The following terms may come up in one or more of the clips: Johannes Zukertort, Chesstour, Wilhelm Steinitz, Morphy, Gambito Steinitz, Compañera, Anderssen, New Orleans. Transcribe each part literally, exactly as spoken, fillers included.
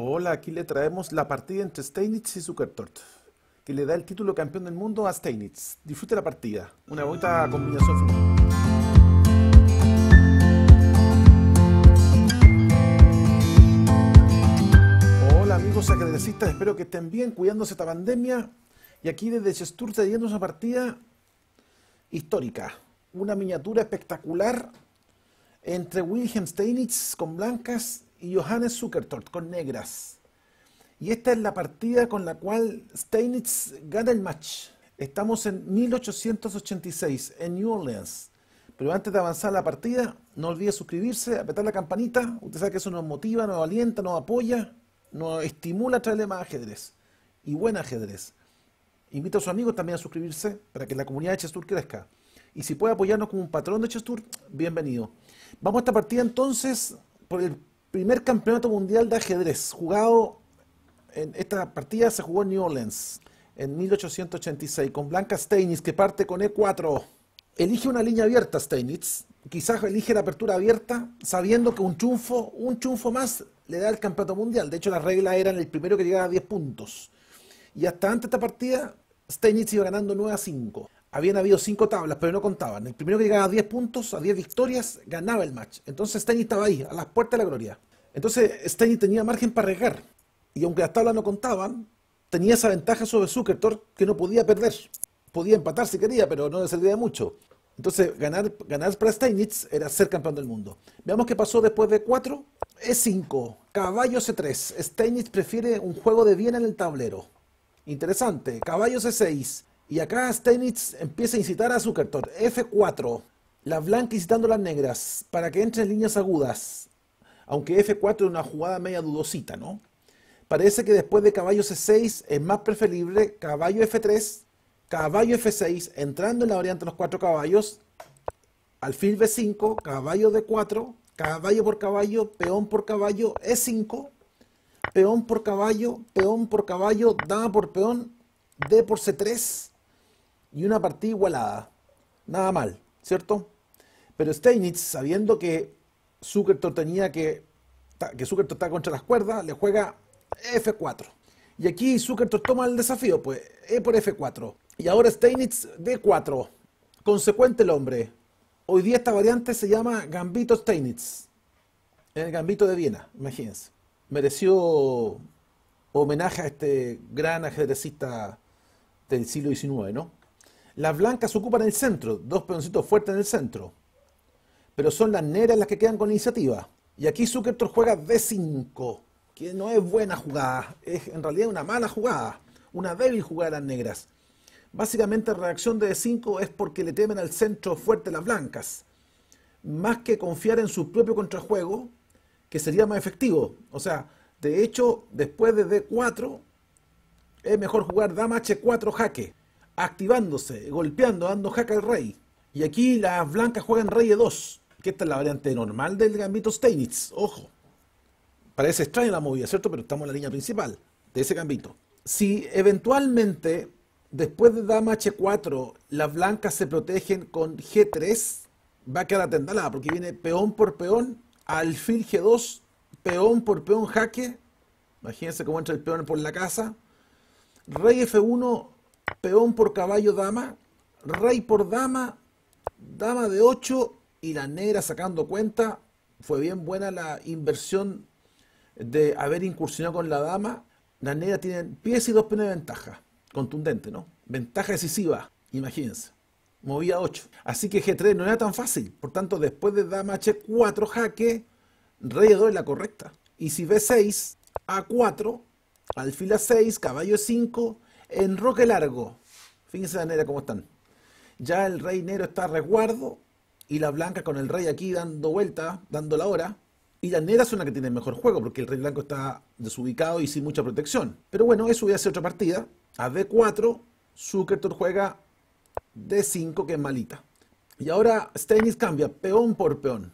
Hola, aquí le traemos la partida entre Steinitz y Zukertort, que le da el título campeón del mundo a Steinitz. Disfrute la partida, una bonita combinación final. Hola amigos ajedrecistas, espero que estén bien, cuidándose esta pandemia. Y aquí desde Chesstour trayendo una partida histórica, una miniatura espectacular entre Wilhelm Steinitz con blancas y Johannes Zukertort con negras. Y esta es la partida con la cual Steinitz gana el match. Estamos en mil ochocientos ochenta y seis, en New Orleans. Pero antes de avanzar la partida, no olvide suscribirse, apretar la campanita. Usted sabe que eso nos motiva, nos alienta, nos apoya, nos estimula a traerle más ajedrez. Y buen ajedrez. Invito a sus amigos también a suscribirse para que la comunidad de Chesstour crezca. Y si puede apoyarnos como un patrón de Chesstour, bienvenido. Vamos a esta partida entonces por el primer campeonato mundial de ajedrez jugado. En esta partida se jugó en New Orleans en mil ochocientos ochenta y seis con blanca Steinitz, que parte con e cuatro. Elige una línea abierta Steinitz, quizás elige la apertura abierta sabiendo que un triunfo, un triunfo más le da el campeonato mundial. De hecho, las reglas eran el primero que llegaba a diez puntos. Y hasta antes de esta partida Steinitz iba ganando nueve a cinco. Habían habido cinco tablas, pero no contaban. El primero que llegaba a diez puntos, a diez victorias, ganaba el match. Entonces Steinitz estaba ahí, a las puertas de la gloria. Entonces Steinitz tenía margen para arriesgar. Y aunque las tablas no contaban, tenía esa ventaja sobre Zukertort que no podía perder. Podía empatar si quería, pero no le servía de mucho. Entonces ganar, ganar para Steinitz era ser campeón del mundo. Veamos qué pasó después de cuatro. e cinco, caballo ce tres. Steinitz prefiere un juego de bien en el tablero. Interesante, caballo ce seis. Y acá Steinitz empieza a incitar a Zukertort. efe cuatro. Las blancas incitando a las negras para que entren en líneas agudas. Aunque efe cuatro es una jugada media dudosita, ¿no? Parece que después de caballo ce seis es más preferible caballo efe tres, caballo efe seis, entrando en la variante de los cuatro caballos, alfil be cinco, caballo de cuatro, caballo por caballo, peón por caballo, e cinco, peón por caballo, peón por caballo, dama por peón, d por ce tres. Y una partida igualada. Nada mal, ¿cierto? Pero Steinitz, sabiendo que Zukertort tenía que... que Zukertort está contra las cuerdas, le juega efe cuatro. Y aquí Zukertort toma el desafío, pues, E por efe cuatro. Y ahora Steinitz de cuatro. Consecuente el hombre. Hoy día esta variante se llama Gambito Steinitz. En el Gambito de Viena, imagínense. Mereció homenaje a este gran ajedrecista del siglo diecinueve, ¿no? Las blancas ocupan el centro, dos peoncitos fuertes en el centro. Pero son las negras las que quedan con la iniciativa. Y aquí Zukertort juega de cinco. Que no es buena jugada, es en realidad una mala jugada, una débil jugada de las negras. Básicamente la reacción de de cinco es porque le temen al centro fuerte las blancas, más que confiar en su propio contrajuego, que sería más efectivo. O sea, de hecho, después de de cuatro, es mejor jugar dama hache cuatro jaque, activándose, golpeando, dando jaque al rey. Y aquí las blancas juegan rey e dos, que esta es la variante normal del gambito Steinitz, ojo. Parece extraña la movida, ¿cierto? Pero estamos en la línea principal de ese gambito. Si eventualmente, después de dama hache cuatro, las blancas se protegen con ge tres, va a quedar atendalada, porque viene peón por peón, alfil ge dos, peón por peón jaque. Imagínense cómo entra el peón por la casa. Rey efe uno, peón por caballo dama, rey por dama, dama de ocho, y la negra sacando cuenta. Fue bien buena la inversión de haber incursionado con la dama. Las negras tienen pies y dos peones de ventaja. Contundente, ¿no? Ventaja decisiva, imagínense. Movía ocho. Así que ge tres no era tan fácil. Por tanto, después de dama hache cuatro jaque, rey e dos es la correcta. Y si be seis, a cuatro, alfil a seis, caballo e cinco, enroque largo. Fíjense la negra cómo están. Ya el rey negro está a resguardo y la blanca con el rey aquí dando vuelta, dando la hora. Y las negras son las que tienen mejor juego, porque el rey blanco está desubicado y sin mucha protección. Pero bueno, eso voy a hacer otra partida. A de cuatro, Zukertort juega de cinco, que es malita. Y ahora Steinitz cambia, peón por peón.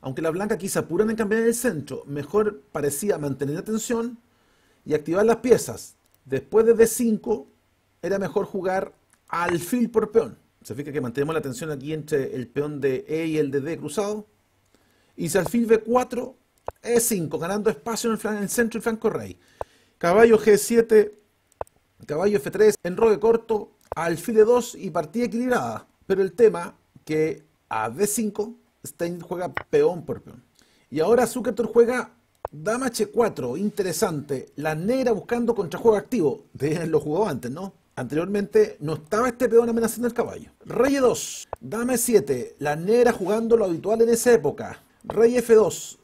Aunque las blancas aquí se apuran en cambiar el centro, mejor parecía mantener la tensión y activar las piezas. Después de de cinco, era mejor jugar alfil por peón. Se fija que mantenemos la tensión aquí entre el peón de E y el de D cruzado. Y si alfil be cuatro, E cinco, ganando espacio en el, flan, en el centro y flanco rey. Caballo G siete, caballo F tres, enroque corto, alfil E dos y partida equilibrada. Pero el tema que a D cinco Stein juega peón por peón. Y ahora Zukertort juega dama H cuatro, interesante. La negra buscando contrajuego activo. De él lo jugó antes, ¿no? Anteriormente no estaba este peón amenazando el caballo. Rey E dos, dama E siete, la negra jugando lo habitual en esa época. Rey F dos,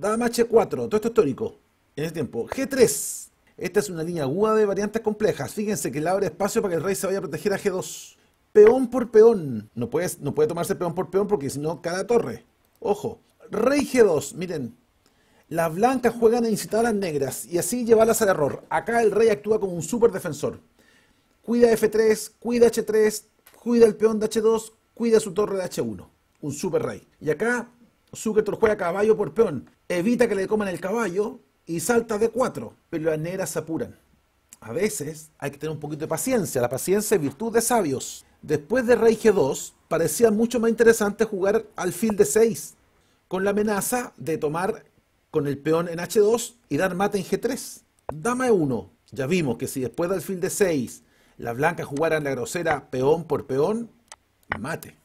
dama H cuatro, todo esto histórico en ese tiempo. G tres, esta es una línea aguda de variantes complejas. Fíjense que le abre espacio para que el rey se vaya a proteger a G dos. Peón por peón, no puede, no puede tomarse peón por peón porque si no cada torre. Ojo, rey G dos, miren. Las blancas juegan a incitar a las negras y así llevarlas al error. Acá el rey actúa como un super defensor. Cuida F tres, cuida H tres, cuida el peón de H dos, cuida su torre de H uno. Un super rey. Y acá, Zukertort juega caballo por peón. Evita que le coman el caballo y salta D cuatro. Pero las negras se apuran. A veces hay que tener un poquito de paciencia. La paciencia es virtud de sabios. Después de rey G dos, parecía mucho más interesante jugar alfil D seis. Con la amenaza de tomar con el peón en H dos y dar mate en G tres. Dama E uno. Ya vimos que si después de alfil D seis... las blancas jugaran la grosera peón por peón, mate.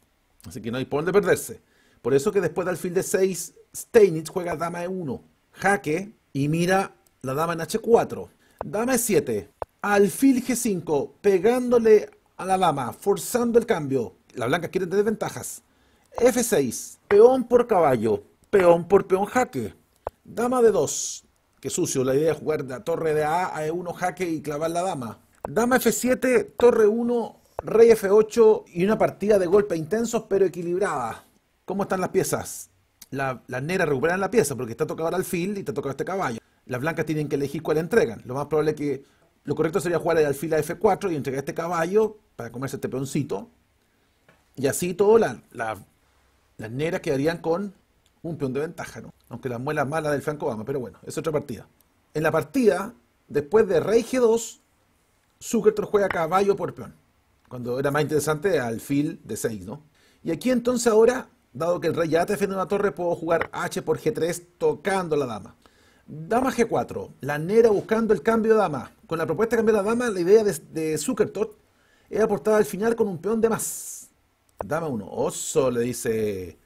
Así que no hay por dónde perderse. Por eso que después de alfil D seis, Steinitz juega dama E uno. Jaque y mira la dama en H cuatro. Dama E siete, alfil G cinco, pegándole a la dama, forzando el cambio. Las blancas quieren tener ventajas. F seis, peón por caballo, peón por peón jaque. Dama D dos, que sucio, la idea es jugar la torre de A a E uno jaque y clavar la dama. Dama F siete, torre uno, rey F ocho y una partida de golpes intensos pero equilibrada. ¿Cómo están las piezas? Las la negras recuperan la pieza porque está tocado el alfil y te toca este caballo. Las blancas tienen que elegir cuál entregan. Lo más probable es que lo correcto sería jugar el alfil a F cuatro y entregar este caballo para comerse este peoncito. Y así todo, la, la, las negras quedarían con un peón de ventaja, ¿no? Aunque las muelas malas del flanco dama, pero bueno, es otra partida. En la partida, después de rey G dos, Zukertort juega caballo por peón, cuando era más interesante alfil de seis, ¿no? Y aquí entonces ahora, dado que el rey ya defiende una torre, puedo jugar H por G tres tocando la dama. Dama G cuatro, la negra buscando el cambio de dama. Con la propuesta de cambiar la dama, la idea de, de Zukertort era aportada al final con un peón de más. Dama uno, oso, le dice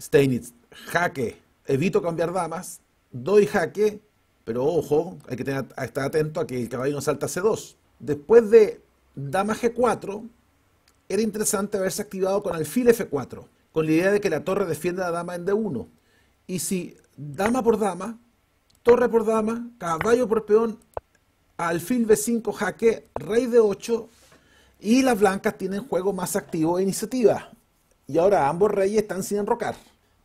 Steinitz, jaque, evito cambiar damas, doy jaque, pero ojo, hay que tener, estar atento a que el caballo no salta a C dos. Después de dama G cuatro, era interesante haberse activado con alfil F cuatro, con la idea de que la torre defiende a la dama en D uno. Y si dama por dama, torre por dama, caballo por peón, alfil B cinco, jaque, rey D ocho, y las blancas tienen juego más activo e iniciativa. Y ahora ambos reyes están sin enrocar,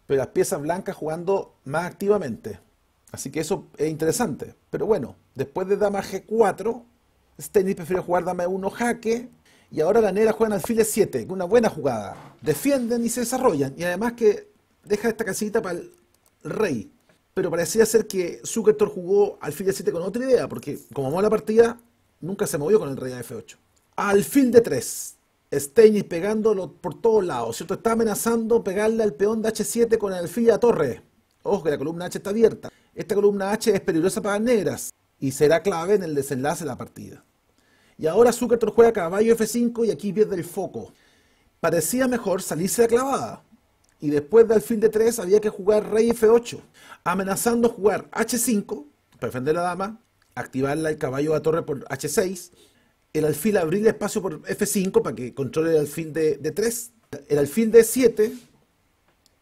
pero las piezas blancas jugando más activamente. Así que eso es interesante. Pero bueno, después de dama G cuatro... Steinitz prefiere jugar dama E uno jaque y ahora la negra juega en alfil E siete, una buena jugada. Defienden y se desarrollan y además que deja esta casita para el rey. Pero parecía ser que Zukertort jugó alfil E siete con otra idea porque como mola la partida nunca se movió con el rey a F ocho. Alfil D tres, Steinitz pegándolo por todos lados, ¿cierto? Está amenazando pegarle al peón de H siete con el alfil a torre. Ojo que la columna H está abierta. Esta columna H es peligrosa para las negras y será clave en el desenlace de la partida. Y ahora Zukertort juega caballo F cinco y aquí pierde el foco. Parecía mejor salirse de clavada. Y después de alfil D tres había que jugar rey F ocho. Amenazando jugar H cinco, para defender a la dama, activarla el caballo a torre por H seis. El alfil abrirle espacio por F cinco para que controle el alfil de D tres. El alfil D siete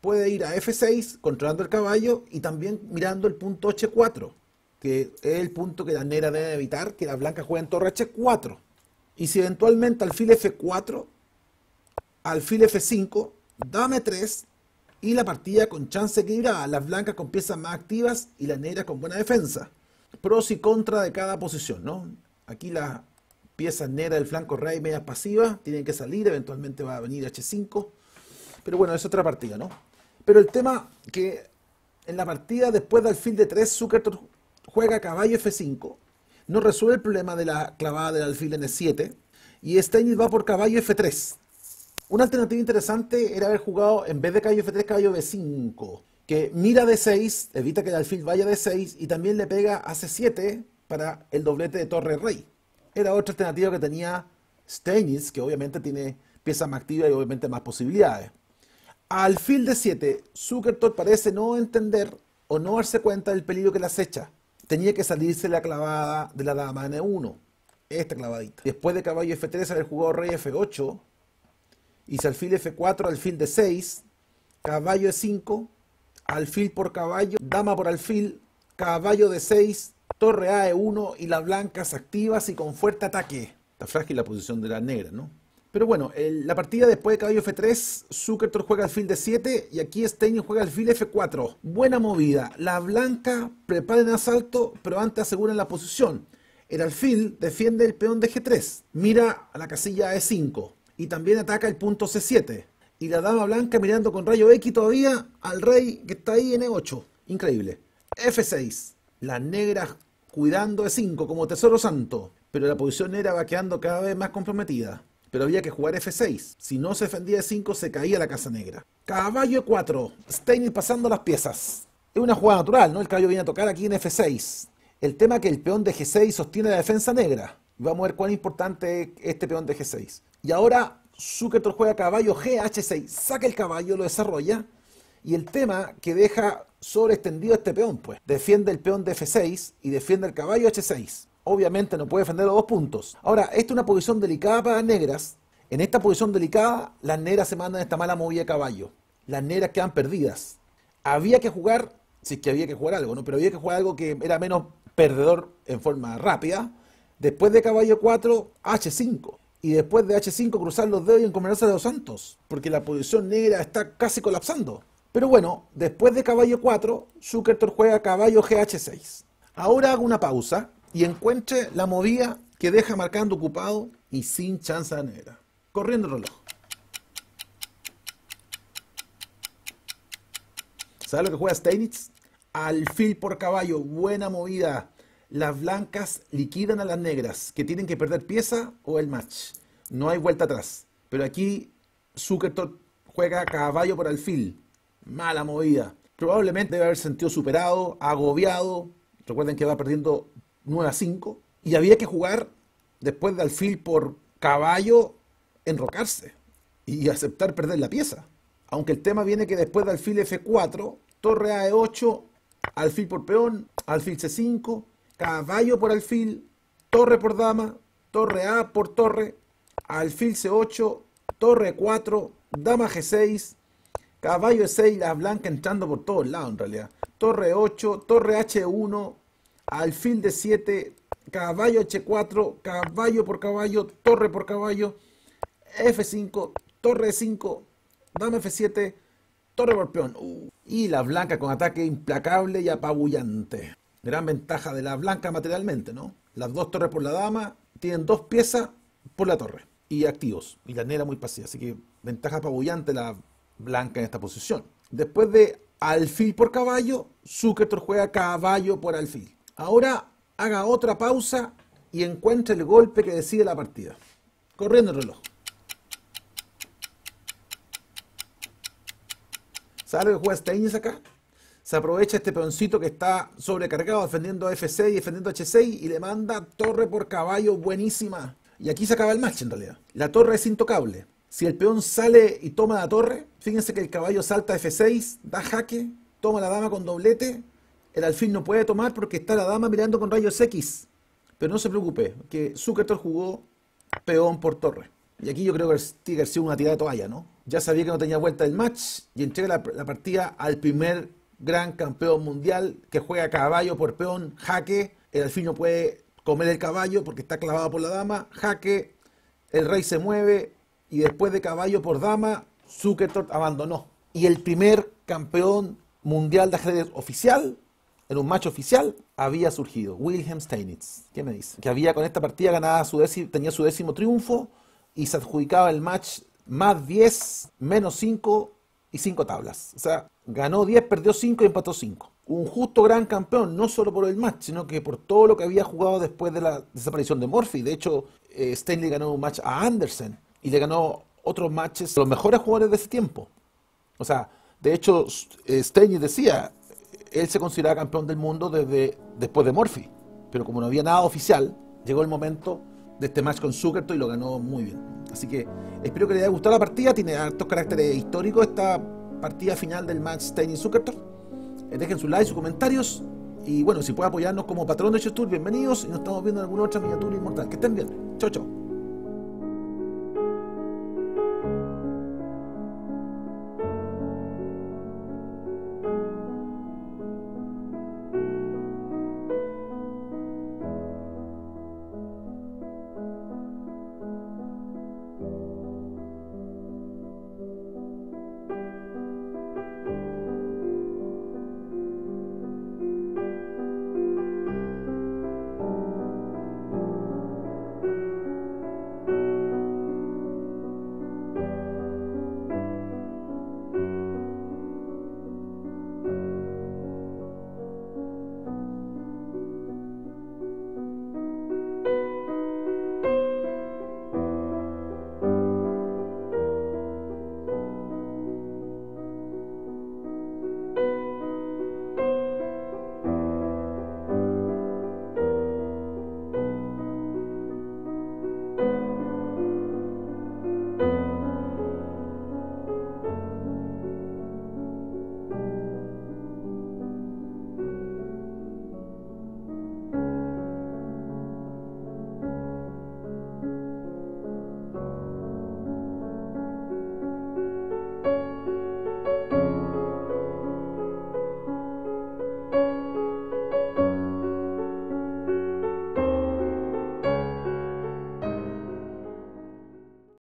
puede ir a F seis controlando el caballo y también mirando el punto H cuatro. Que es el punto que la negra debe evitar, que las blancas jueguen torre H cuatro. Y si eventualmente alfil F cuatro, alfil F cinco, dame tres, y la partida con chance equilibrada, las blancas con piezas más activas y las negras con buena defensa. Pros y contras de cada posición, ¿no? Aquí las piezas negras del flanco rey medias pasivas, tienen que salir, eventualmente va a venir H cinco. Pero bueno, es otra partida, ¿no? Pero el tema que en la partida después de alfil D tres, Zukertort juega caballo F cinco, no resuelve el problema de la clavada del alfil en E siete y Steinitz va por caballo F tres. Una alternativa interesante era haber jugado en vez de caballo F tres, caballo B cinco que mira de seis, evita que el alfil vaya de seis y también le pega a ce siete para el doblete de torre rey. Era otra alternativa que tenía Steinitz, que obviamente tiene piezas más activas y obviamente más posibilidades. Alfil de siete, Zukertort parece no entender o no darse cuenta del peligro que le acecha. Tenía que salirse la clavada de la dama ene uno, esta clavadita. Después de caballo efe tres haber jugado rey efe ocho, y si alfil efe cuatro, alfil de seis, caballo e cinco, alfil por caballo, dama por alfil, caballo de seis, torre a e uno y las blancas activas y con fuerte ataque. Está frágil la posición de la negra, ¿no? Pero bueno, el, la partida después de caballo efe tres, Zukertort juega alfil de siete y aquí Steinitz juega alfil efe cuatro. Buena movida. La blanca prepara el asalto, pero antes aseguran la posición. El alfil defiende el peón de ge tres, mira a la casilla e cinco y también ataca el punto ce siete. Y la dama blanca mirando con rayo X todavía al rey que está ahí en e ocho. Increíble. efe seis. La negra cuidando e cinco como tesoro santo. Pero la posición negra va quedando cada vez más comprometida. Pero había que jugar efe seis. Si no se defendía e cinco se caía la casa negra. Caballo e cuatro. Steinitz pasando las piezas. Es una jugada natural, ¿no? El caballo viene a tocar aquí en efe seis. El tema es que el peón de ge seis sostiene la defensa negra. Vamos a ver cuán importante es este peón de ge seis. Y ahora Zukertort juega caballo ge hache seis, saca el caballo, lo desarrolla, y el tema que deja sobreextendido este peón, pues, defiende el peón de efe seis y defiende el caballo hache seis. Obviamente no puede defender los dos puntos. Ahora, esta es una posición delicada para las negras. En esta posición delicada, las negras se mandan esta mala movida de caballo. Las negras quedan perdidas. Había que jugar, si es que había que jugar algo, ¿no? Pero había que jugar algo que era menos perdedor en forma rápida. Después de caballo cuatro, hache cinco. Y después de hache cinco cruzar los dedos y encomendarse a los santos, porque la posición negra está casi colapsando. Pero bueno, después de caballo cuatro, Zukertort juega caballo ge hache seis. Ahora hago una pausa y encuentre la movida que deja marcando ocupado y sin chance a la negra. Corriendo el reloj. ¿Sabe lo que juega Steinitz? Alfil por caballo, buena movida. Las blancas liquidan a las negras, que tienen que perder pieza o el match. No hay vuelta atrás. Pero aquí Zukertort juega caballo por alfil. Mala movida. Probablemente debe haber sentido superado, agobiado. Recuerden que va perdiendo nueve a cinco. Y había que jugar, después de alfil por caballo, enrocarse y aceptar perder la pieza. Aunque el tema viene que después de alfil efe cuatro, torre a e ocho, alfil por peón, alfil ce cinco... caballo por alfil, torre por dama, torre A por torre, alfil ce ocho, torre cuatro, dama ge seis, caballo e seis, la blanca entrando por todos lados en realidad, torre ocho, torre hache uno, alfil de siete, caballo hache cuatro, caballo por caballo, torre por caballo, efe cinco, torre e cinco, dama efe siete, torre por peón. Uh, y la blanca con ataque implacable y apabullante. Gran ventaja de la blanca materialmente, ¿no? Las dos torres por la dama tienen dos piezas por la torre y activos. Y la negra muy pasiva, así que ventaja apabullante la blanca en esta posición. Después de alfil por caballo, Zukertort juega caballo por alfil. Ahora haga otra pausa y encuentre el golpe que decide la partida. Corriendo el reloj. ¿Sabe lo que juega Steinitz acá? Se aprovecha este peoncito que está sobrecargado defendiendo a efe seis, defendiendo a hache seis y le manda torre por caballo buenísima. Y aquí se acaba el match en realidad. La torre es intocable. Si el peón sale y toma la torre, fíjense que el caballo salta a efe seis, da jaque, toma la dama con doblete. El alfil no puede tomar porque está la dama mirando con rayos X. Pero no se preocupe, que Zukertort jugó peón por torre. Y aquí yo creo que tiene que haber sido una tirada de toalla, ¿no? Ya sabía que no tenía vuelta el match y entrega la, la partida al primer gran campeón mundial que juega caballo por peón, jaque, el alfil no puede comer el caballo porque está clavado por la dama, jaque, el rey se mueve y después de caballo por dama, Zukertort abandonó. Y el primer campeón mundial de ajedrez oficial, en un match oficial, había surgido, Wilhelm Steinitz. ¿Qué me dice? Que había con esta partida ganada su décimo, tenía su décimo triunfo y se adjudicaba el match más diez, menos cinco y cinco tablas. O sea, ganó diez, perdió cinco y empató cinco. Un justo gran campeón, no solo por el match, sino que por todo lo que había jugado después de la desaparición de Morphy. De hecho, eh, Steinitz ganó un match a Anderssen y le ganó otros matches a los mejores jugadores de ese tiempo. O sea, De hecho, Steinitz decía, él se consideraba campeón del mundo desde después de Morphy, pero como no había nada oficial, llegó el momento de este match con Zukertort y lo ganó muy bien. Así que espero que les haya gustado la partida, tiene hartos caracteres históricos esta partida final del match Steinitz-Zukertort. Dejen su like, sus comentarios, y bueno, si pueden apoyarnos como patrón de Chesstour, bienvenidos, y nos estamos viendo en alguna otra miniatura inmortal. Que estén bien, chau chau.